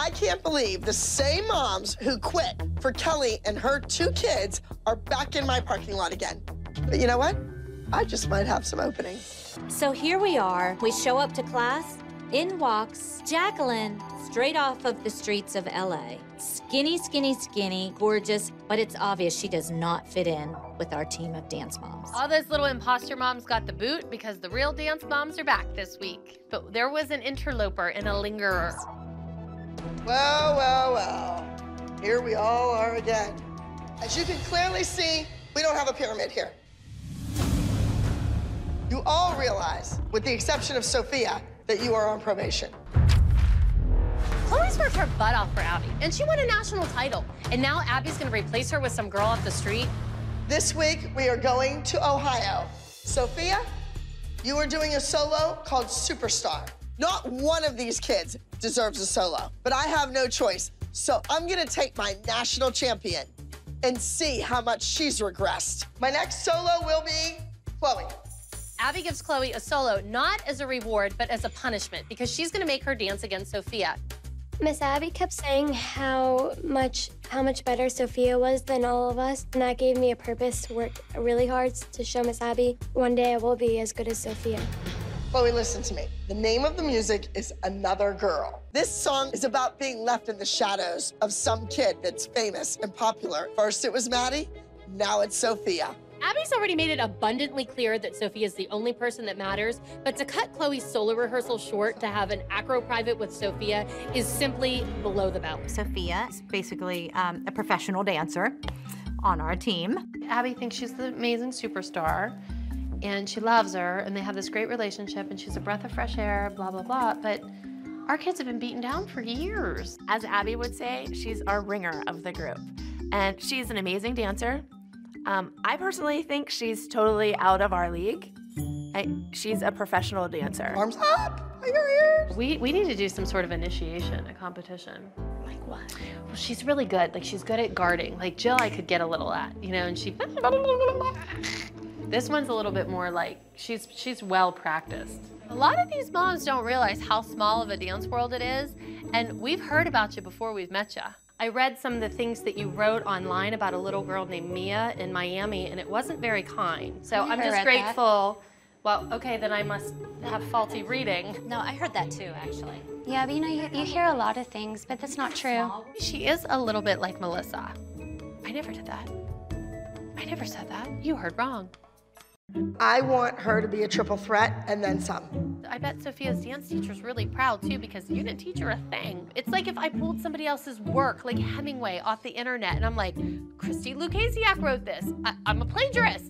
I can't believe the same moms who quit for Kelly and her two kids are back in my parking lot again. But you know what? I just might have some openings. So here we are. We show up to class. In walks Jacqueline, straight off of the streets of LA. Skinny, skinny, skinny, gorgeous, but it's obvious she does not fit in with our team of dance moms. All those little imposter moms got the boot because the real dance moms are back this week. But there was an interloper and a lingerer. Well, well, well. Here we all are again. As you can clearly see, we don't have a pyramid here. You all realize, with the exception of Sophia, that you are on probation. Chloe's worked her butt off for Abby, and she won a national title. And now Abby's gonna replace her with some girl off the street. This week, we are going to Ohio. Sophia, you are doing a solo called Superstar. Not one of these kids deserves a solo, but I have no choice. So I'm gonna take my national champion and see how much she's regressed. My next solo will be Chloe. Abby gives Chloe a solo, not as a reward, but as a punishment, because she's gonna make her dance against Sophia. Miss Abby kept saying how much better Sophia was than all of us, and that gave me a purpose to work really hard to show Miss Abby one day I will be as good as Sophia. Chloe, listen to me. The name of the music is Another Girl. This song is about being left in the shadows of some kid that's famous and popular. First it was Maddie, now it's Sophia. Abby's already made it abundantly clear that Sophia's the only person that matters, but to cut Chloe's solo rehearsal short to have an acro private with Sophia is simply below the belt. Sophia is basically a professional dancer on our team. Abby thinks she's the amazing superstar, and she loves her, and they have this great relationship, and she's a breath of fresh air, blah, blah, blah, but our kids have been beaten down for years. As Abby would say, she's our ringer of the group, and she's an amazing dancer. I personally think she's totally out of our league. She's a professional dancer. Arms up! We need to do some sort of initiation, a competition. Like what? Well, she's really good. Like, she's good at guarding. Like, Jill I could get a little at, you know, and she... This one's a little bit more like, she's well practiced. A lot of these moms don't realize how small of a dance world it is, and we've heard about you before we've met you. I read some of the things that you wrote online about a little girl named Mia in Miami, and it wasn't very kind. So I'm just grateful. That. Well, okay, then I must have faulty reading. No, I heard that too, actually. Yeah, but you know, you hear a lot of things, but that's not true. She is a little bit like Melissa. I never did that. I never said that. You heard wrong. I want her to be a triple threat and then some. I bet Sophia's dance teacher's really proud too, because you didn't teach her a thing. It's like if I pulled somebody else's work, like Hemingway, off the internet, and I'm like, Christy Lukasiak wrote this. I'm a plagiarist.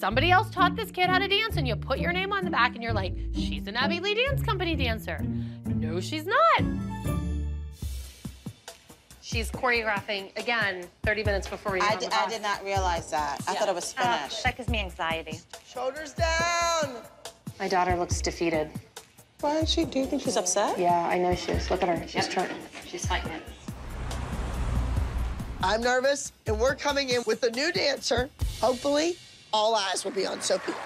Somebody else taught this kid how to dance, and you put your name on the back, and you're like, she's an Abby Lee Dance Company dancer. No, she's not. She's choreographing, again, 30 minutes before we leave. I did not realize that. Yeah. I thought it was finished. That gives me anxiety. Shoulders down. My daughter looks defeated. Why is she? Do you think she's upset? Yeah, I know she is. Look at her. She's trying. She's fighting it. I'm nervous, and we're coming in with a new dancer. Hopefully, all eyes will be on Sophia.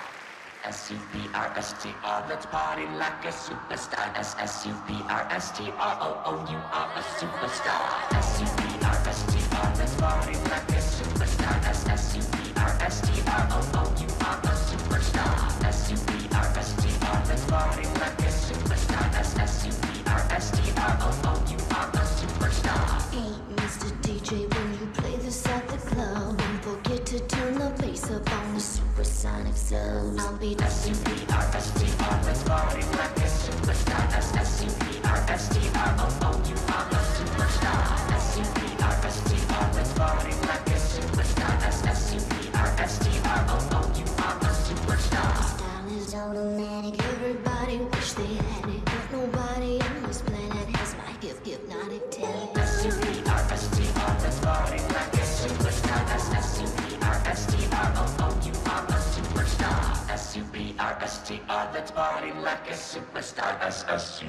S-U-P-R-S-T-R, let's party like a superstar. S-U-P-R-S-T-R-O-O, you are a superstar. S-U-P-R-S-T-R, let's party like a superstar. S-U-P-R-S-T-R-O-O, you are a superstar. S-U-P-R-S-T-R, let's party like a superstar. S-U-P-R-S-T-R-O-O, you are a superstar. Hey, Mr. DJ, when you play this at the club, don't forget to turn the bass up on the supersonic subs. I'll be the S-U-P-R-S-T-R, let's party like a superstar. S-U-P-R-S-T-R-O-O, you are a superstar. S-U-P-R-S-T-R, let's party like a superstar. S-U-P-R-S-T-R-O-O, you are a superstar. The style is automatic, everybody wish they had it, but nobody on this planet has my gift, hypnotic talent. S-U-P-R-S-T-R, let's party like a superstar. S-U-P-R-S-T-R-O-O, you are a superstar. S-U-P-R-S-T-R, let's party like a superstar. S-U-P-R-S-T-R.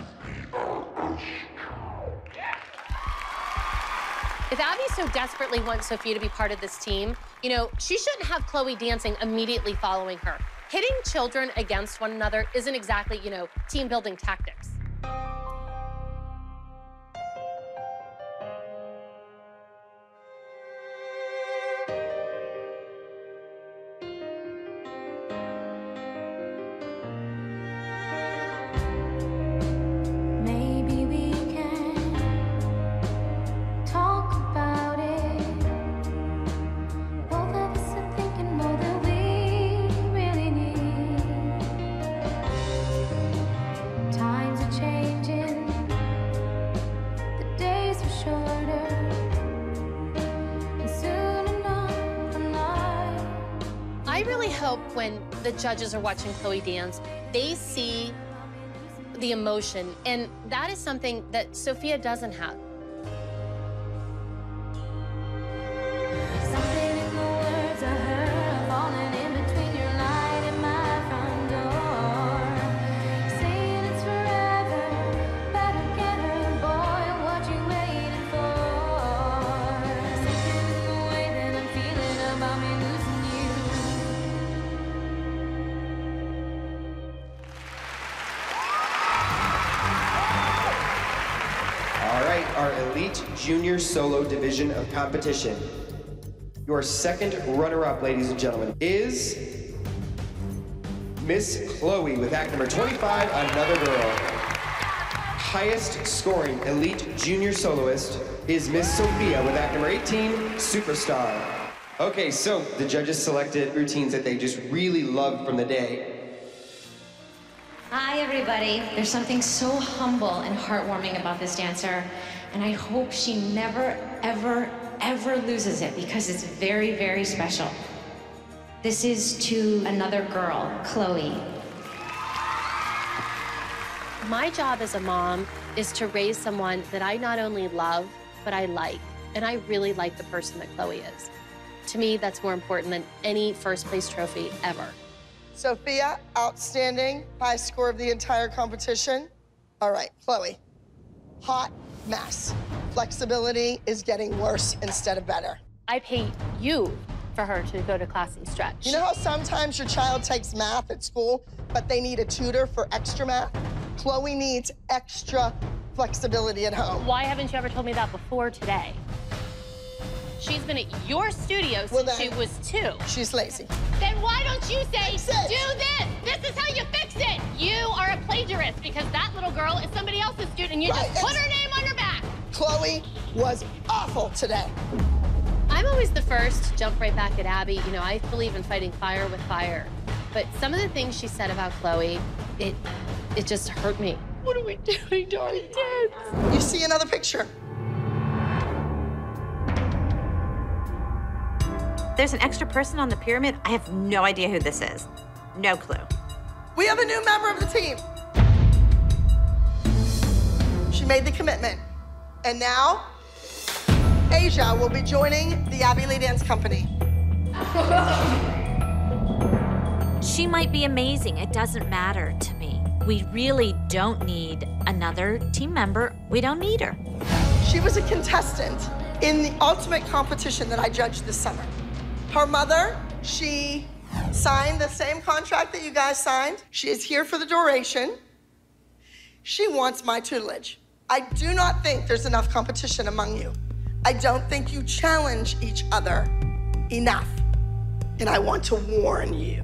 If Abby so desperately wants Sophia to be part of this team, you know, she shouldn't have Chloe dancing immediately following her. Hitting children against one another isn't exactly, you know, team building tactics. help when the judges are watching Chloe dance. They see the emotion, and that is something that Sophia doesn't have. Junior Solo Division of Competition. Your second runner-up, ladies and gentlemen, is Miss Chloe with act number 25, Another Girl. Highest scoring elite junior soloist is Miss Sophia with act number 18, Superstar. Okay, so the judges selected routines that they just really loved from the day. Hi, everybody. There's something so humble and heartwarming about this dancer, and I hope she never, ever, ever loses it because it's very, very special. This is to Another Girl, Chloe. My job as a mom is to raise someone that I not only love, but I like. And I really like the person that Chloe is. To me, that's more important than any first place trophy ever. Sophia, outstanding. High score of the entire competition. All right, Chloe. Hot mess. Flexibility is getting worse instead of better. I pay you for her to go to class and stretch. You know how sometimes your child takes math at school, but they need a tutor for extra math? Chloe needs extra flexibility at home. Why haven't you ever told me that before today? She's been at your studio since she was 2. She's lazy. Then why don't you say, do this? This is how you fix it. You are a plagiarist because that little girl is somebody else's student and you just put her name on her back. Chloe was awful today. I'm always the first to jump right back at Abby. You know, I believe in fighting fire with fire. But some of the things she said about Chloe, it just hurt me. What are we doing to our kids? You see another picture. There's an extra person on the pyramid. I have no idea who this is. No clue. We have a new member of the team. She made the commitment. And now, Asia will be joining the Abby Lee Dance Company. She might be amazing. It doesn't matter to me. We really don't need another team member. We don't need her. She was a contestant in the ultimate competition that I judged this summer. Her mother, she signed the same contract that you guys signed. She is here for the duration. She wants my tutelage. I do not think there's enough competition among you. I don't think you challenge each other enough. And I want to warn you.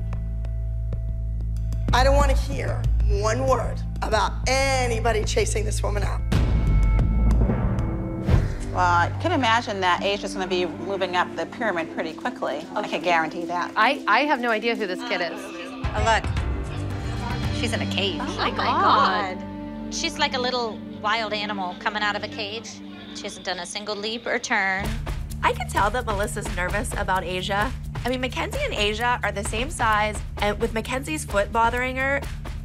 I don't want to hear one word about anybody chasing this woman out. Well, I can imagine that Asia's going to be moving up the pyramid pretty quickly. Okay. I can guarantee that. I have no idea who this kid is. Oh, look. She's in a cage. Oh, my God. She's like a little wild animal coming out of a cage. She hasn't done a single leap or turn. I can tell that Melissa's nervous about Asia. I mean, Mackenzie and Asia are the same size, and with Mackenzie's foot bothering her,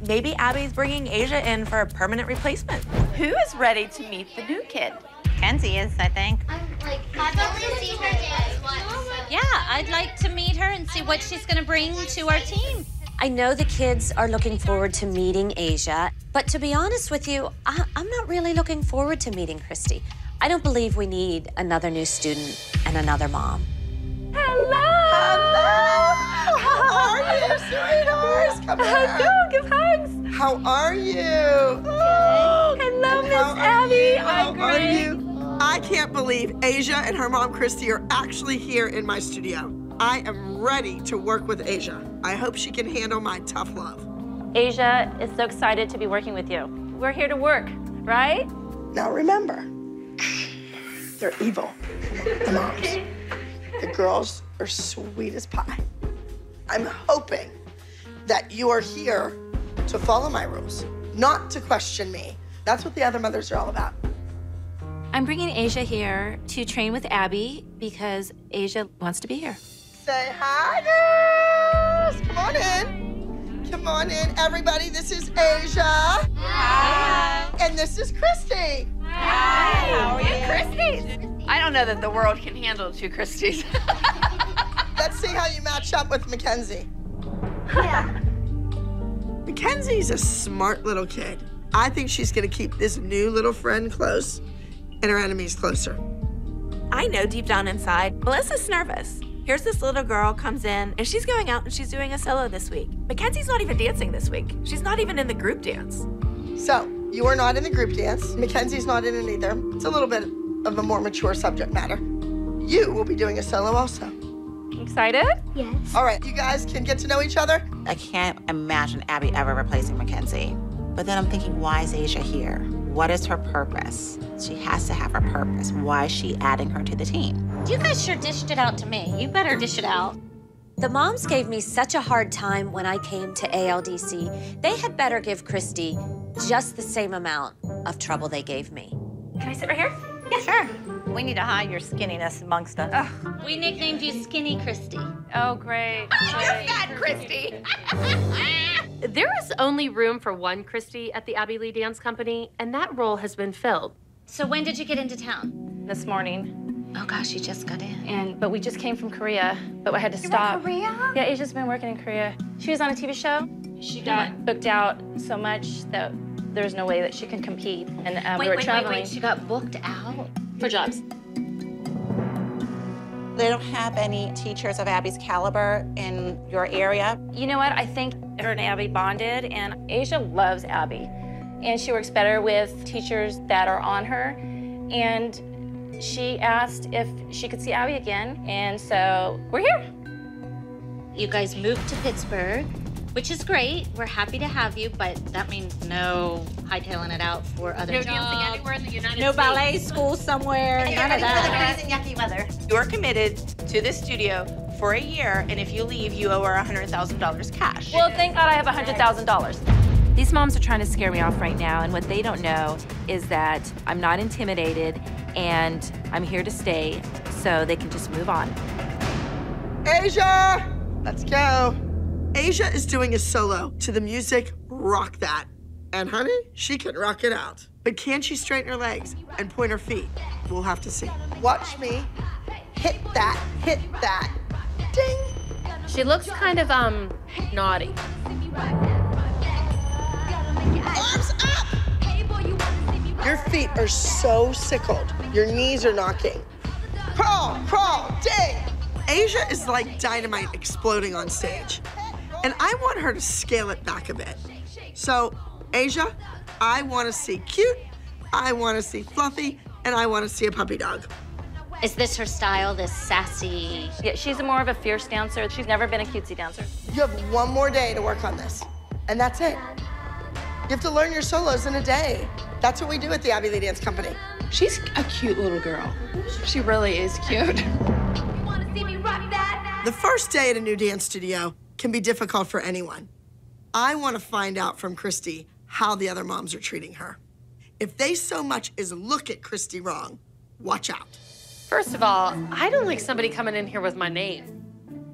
maybe Abby's bringing Asia in for a permanent replacement. Who is ready to meet the new kid? Mackenzie is, I think. I've only seen her dance once. So. Yeah, I'd like to meet her and see what she's going to bring to our team. I know the kids are looking forward to meeting Asia, but to be honest with you, I'm not really looking forward to meeting Christy. I don't believe we need another new student and another mom. Hello! Hello! How are you, sweethearts? Come here. Go, give hugs. How are you? Oh. Hello, Miss Abby. I'm great. How are you? I can't believe Asia and her mom, Christy, are actually here in my studio. I am ready to work with Asia. I hope she can handle my tough love. Asia is so excited to be working with you. We're here to work, right? Now remember, they're evil, the moms. The girls are sweet as pie. I'm hoping that you are here to follow my rules, not to question me. That's what the other mothers are all about. I'm bringing Asia here to train with Abby because Asia wants to be here. Say hi, girl! Yes, come on in. Come on in, everybody. This is Asia. Hi. And this is Christy. Hi. How are you? Christy. I don't know that the world can handle two Christies. Let's see how you match up with Mackenzie. Yeah. Mackenzie's a smart little kid. I think she's gonna keep this new little friend close and her enemies closer. I know deep down inside, Melissa's nervous. Here's this little girl comes in, and she's going out and she's doing a solo this week. Mackenzie's not even dancing this week. She's not even in the group dance. So, you are not in the group dance. Mackenzie's not in it either. It's a little bit of a more mature subject matter. You will be doing a solo also. Excited? Yes. All right, you guys can get to know each other. I can't imagine Abby ever replacing Mackenzie. But then I'm thinking, why is Asia here? What is her purpose? She has to have her purpose. Why is she adding her to the team? You guys sure dished it out to me. You better dish it out. The moms gave me such a hard time when I came to ALDC. They had better give Christy just the same amount of trouble they gave me. Can I sit right here? Yeah, sure. We need to hide your skinniness amongst us. Oh. We nicknamed you Skinny Christy. Oh, great. You're fat, Christy. There is only room for one Christy at the Abby Lee Dance Company, and that role has been filled. So when did you get into town? This morning. Oh gosh, you just got in. But we just came from Korea, but I had to stop. Korea? Yeah, Asia's been working in Korea. She was on a TV show. She got booked out so much that there's no way that she can compete. And we were traveling. Wait, she got booked out? For jobs. They don't have any teachers of Abby's caliber in your area. You know what? I think her and Abby bonded, and Asia loves Abby. And she works better with teachers that are on her. And she asked if she could see Abby again, and so we're here. You guys moved to Pittsburgh, which is great. We're happy to have you, but that means no hightailing it out for other jobs. No dancing anywhere in the United States. No ballet school somewhere, none of that. You're ready for the crazy, yucky weather. You're committed to this studio for a year, and if you leave, you owe her $100,000 cash. Well, thank God I have $100,000. These moms are trying to scare me off right now, and what they don't know is that I'm not intimidated, and I'm here to stay, so they can just move on. Asia, let's go. Asia is doing a solo to the music, Rock That. And honey, she can rock it out. But can she straighten her legs and point her feet? We'll have to see. Watch me hit that, ding. She looks kind of, naughty. Arms up! Your feet are so sickled. Your knees are knocking. Crawl, crawl, ding! Asia is like dynamite exploding on stage. And I want her to scale it back a bit. So, Asia, I want to see cute, I want to see fluffy, and I want to see a puppy dog. Is this her style, this sassy? Yeah, she's more of a fierce dancer. She's never been a cutesy dancer. You have one more day to work on this, and that's it. You have to learn your solos in a day. That's what we do at the Abby Lee Dance Company. She's a cute little girl. She really is cute. You want to see me rock that? The first day at a new dance studio can be difficult for anyone. I want to find out from Christy how the other moms are treating her. If they so much as look at Christy wrong, watch out. First of all, I don't like somebody coming in here with my name.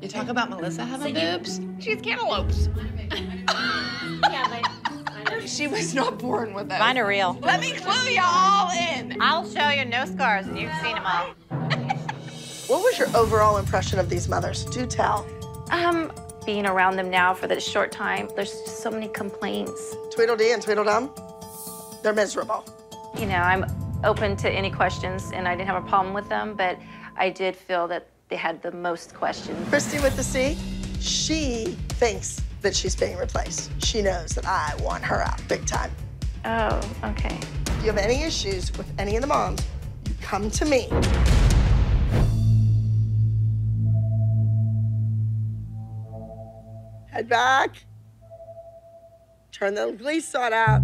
You talk about Melissa having boobs? She's cantaloupes. She was not born with those. Mine are real. Let me clue you all in. I'll show you no scars, and you've seen them all. What was your overall impression of these mothers? Do tell. Being around them now for this short time, there's just so many complaints. Tweedledee and Tweedledum, they're miserable. You know, I'm open to any questions, and I didn't have a problem with them, but I did feel that they had the most questions. Christy with the C, she thinks that she's being replaced. She knows that I want her out big time. Oh, okay. If you have any issues with any of the moms, you come to me. Head back. Turn the glee sod out.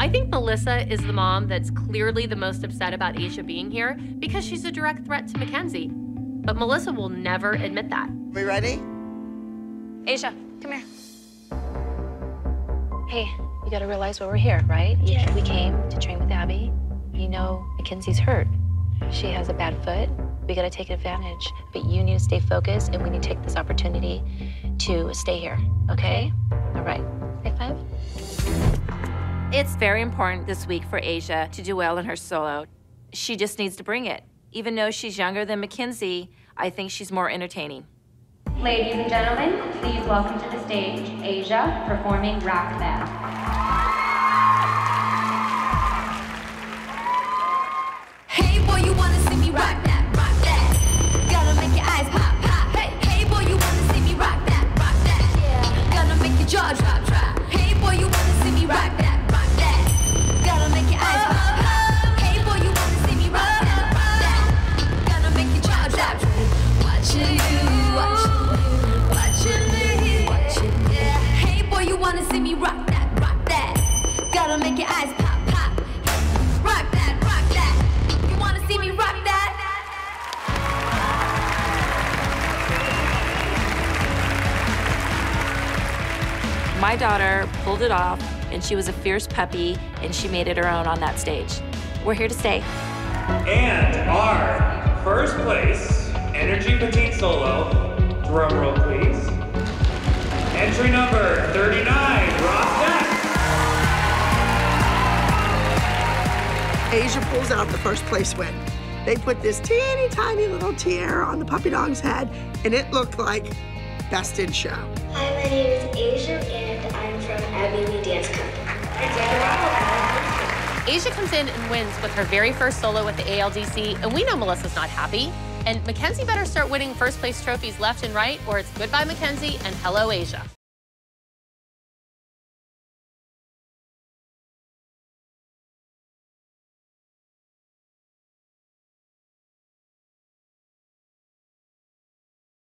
I think Melissa is the mom that's clearly the most upset about Asia being here because she's a direct threat to Mackenzie. But Melissa will never admit that. We ready? Asia, come here. Hey, you gotta realize why we're here, right? Yeah. We came to train with Abby. You know Mackenzie's hurt. She has a bad foot. We gotta take advantage, but you need to stay focused and we need to take this opportunity to stay here, okay? All right, high five. It's very important this week for Asia to do well in her solo. She just needs to bring it. Even though she's younger than Mackenzie, I think she's more entertaining. Ladies and gentlemen, please welcome to the stage Asia performing Rock Band. My daughter pulled it off, and she was a fierce puppy, and she made it her own on that stage. We're here to stay. And our first place energy petite solo, drum roll please. Entry number 39, Ross. Asia pulls out the first place win. They put this teeny tiny little tiara on the puppy dog's head, and it looked like best in show. Hi, my name is Asia, and I'm from Abby Lee Dance Company. Asia comes in and wins with her very first solo with the ALDC, and we know Melissa's not happy. And Mackenzie better start winning first place trophies left and right, or it's goodbye Mackenzie and hello Asia.